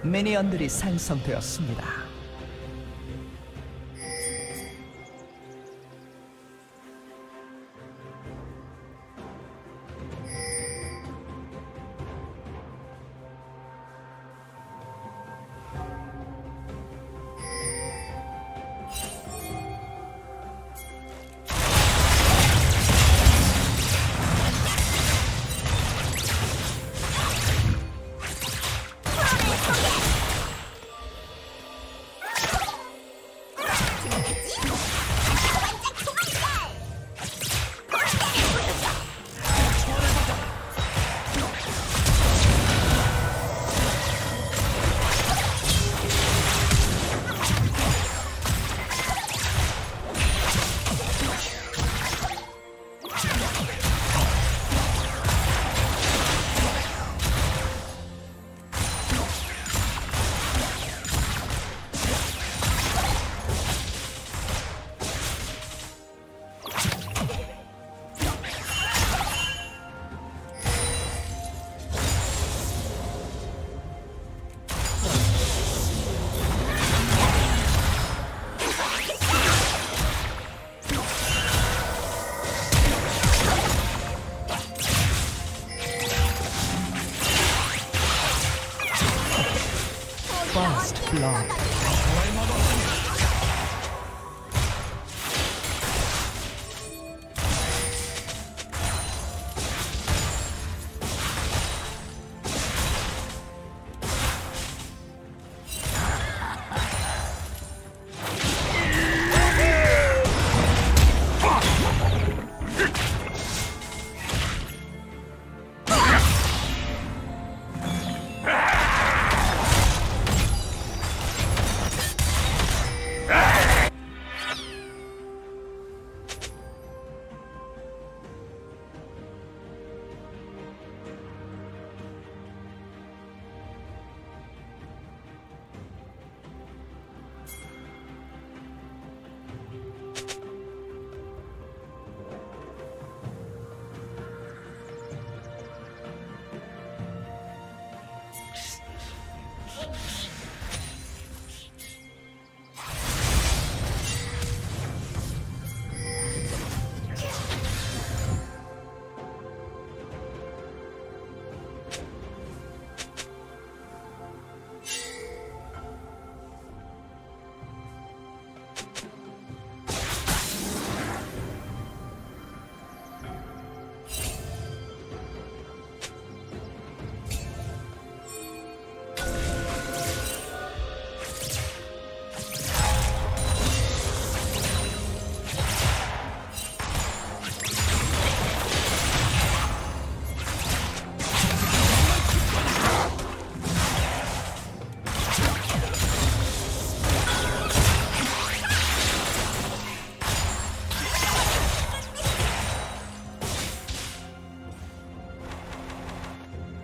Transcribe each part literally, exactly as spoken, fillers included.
미니언들이 생성되었습니다.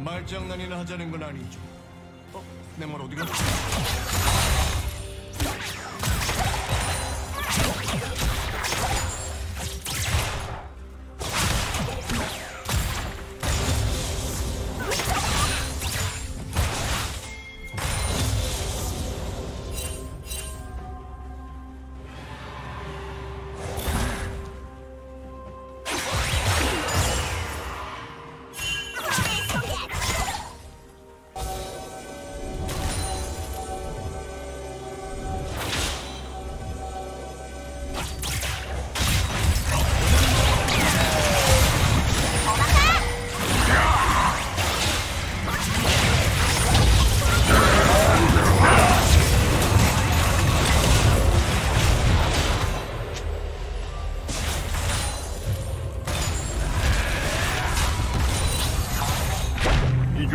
말장난이나 하자는 건 아니죠. 어? 내 말 어디 갔지?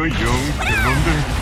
이거 영 별론데.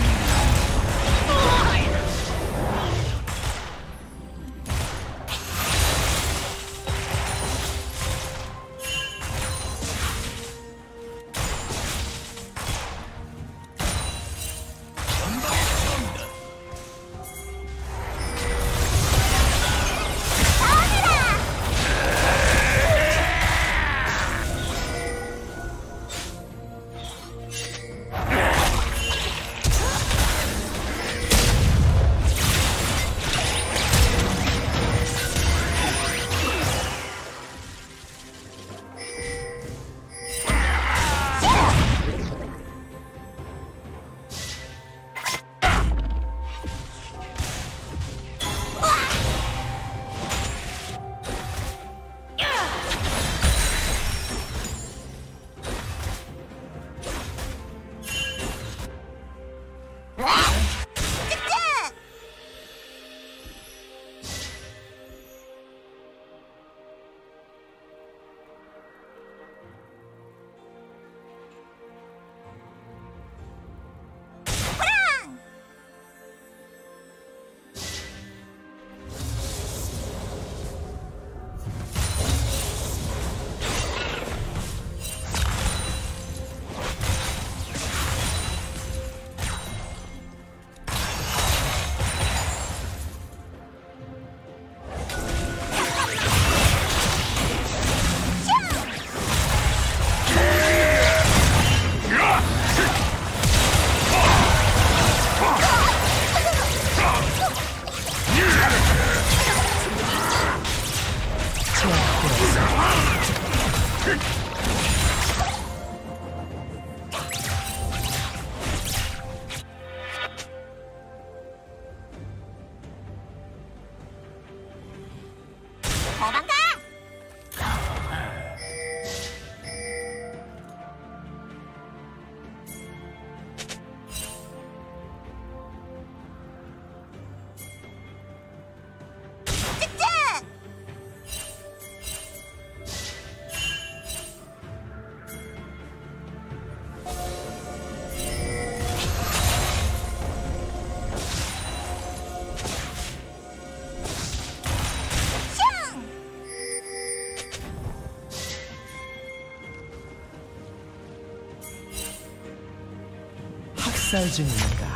학살 중입니다.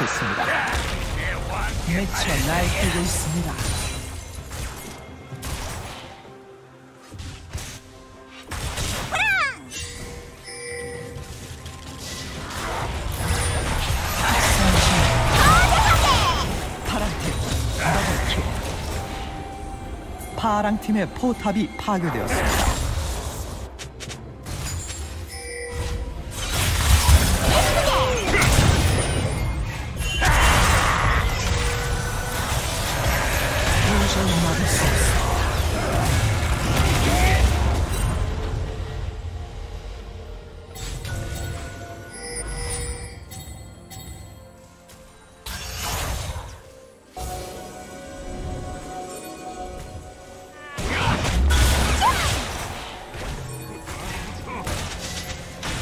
수 있습니다. 미쳐 날뛰고 있습니다. 파랑팀의 포탑이 파괴되었습니다.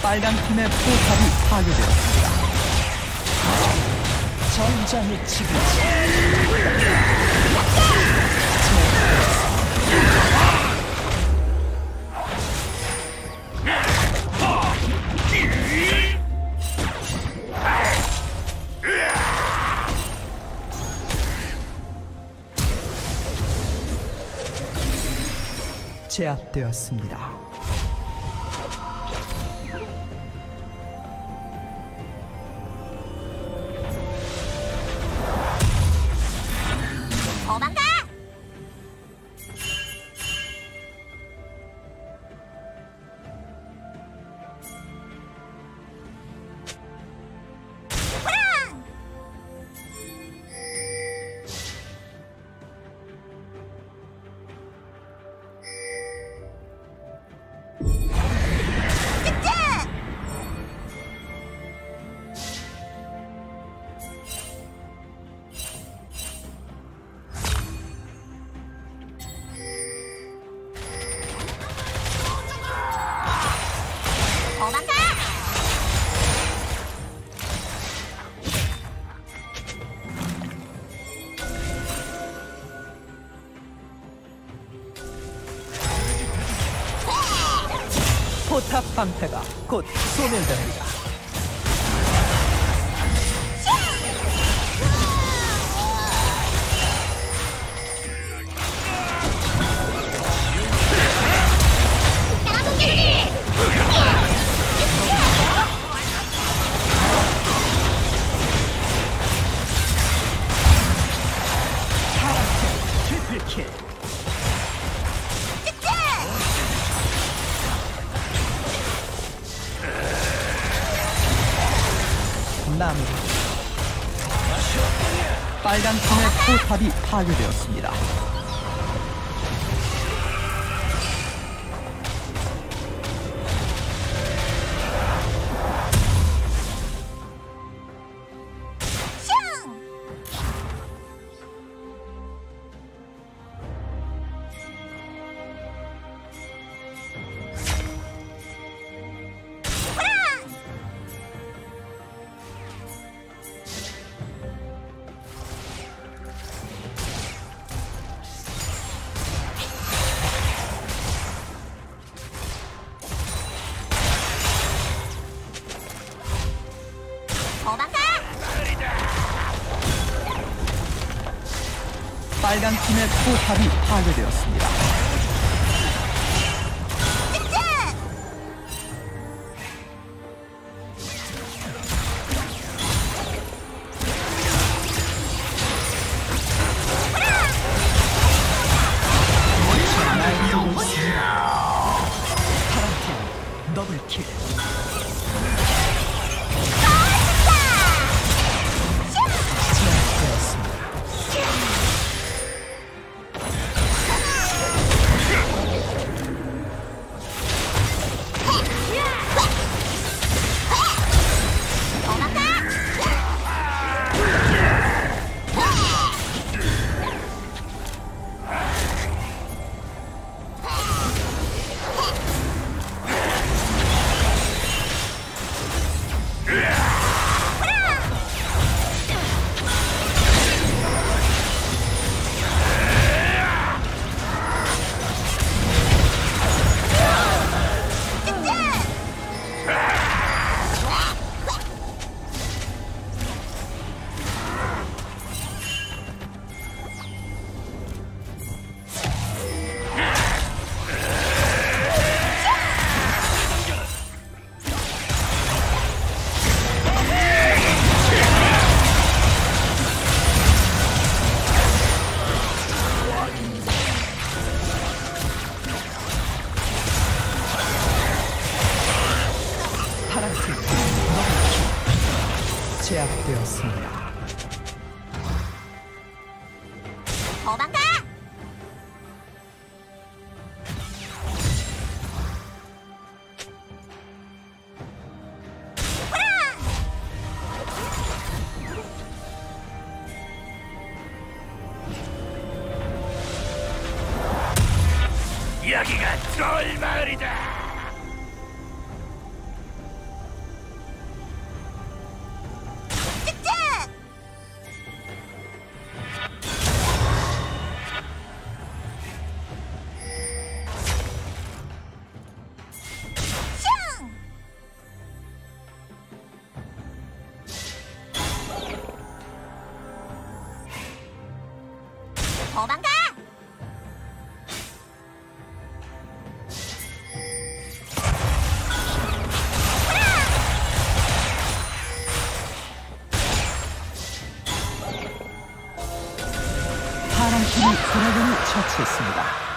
빨강팀의 포탑이 파괴되었습니다. 전장의 지그시 제압되었습니다. 포탑 방패가 곧 소멸됩니다. 빨강팀의 포탑이 파괴되었습니다. 빨강팀의 포탑이 파괴되었습니다. 파랑팀 더블킬. 여기가 쫄 마을이다. 도망가! 파란 팀이 드래곤을 처치했습니다.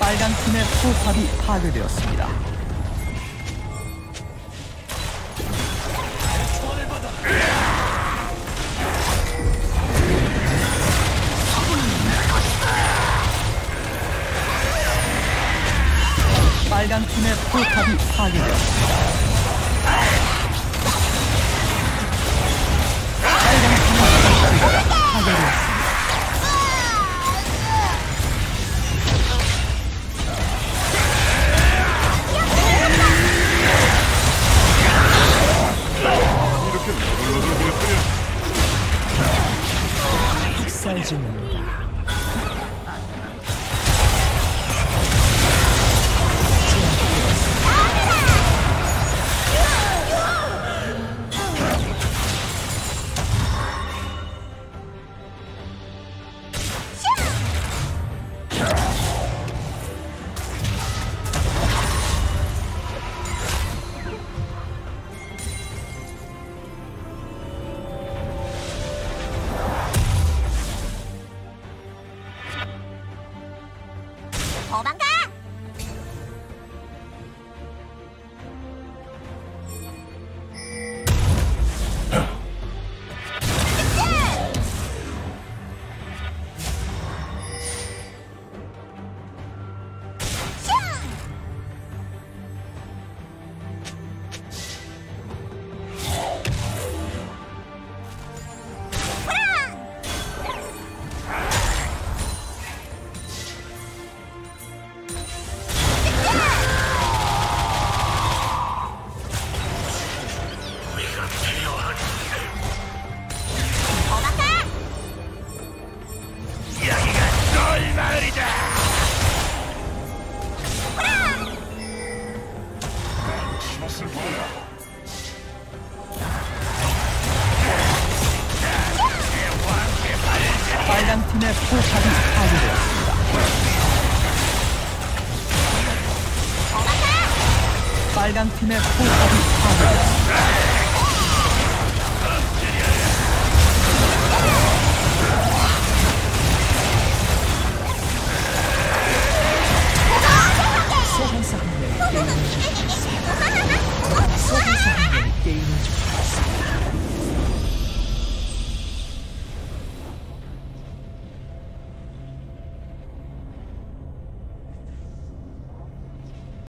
빨간 팀의 포탑이 파괴되었습니다. 빨간 팀의 포탑이 파괴되었습니다. 빨간 팀의 포탑이 파괴되었습니다. 도망가! 빨간 팀의 포탑이 파괴되었습니다. 빨간 팀의 포탑이 파괴되었습니다.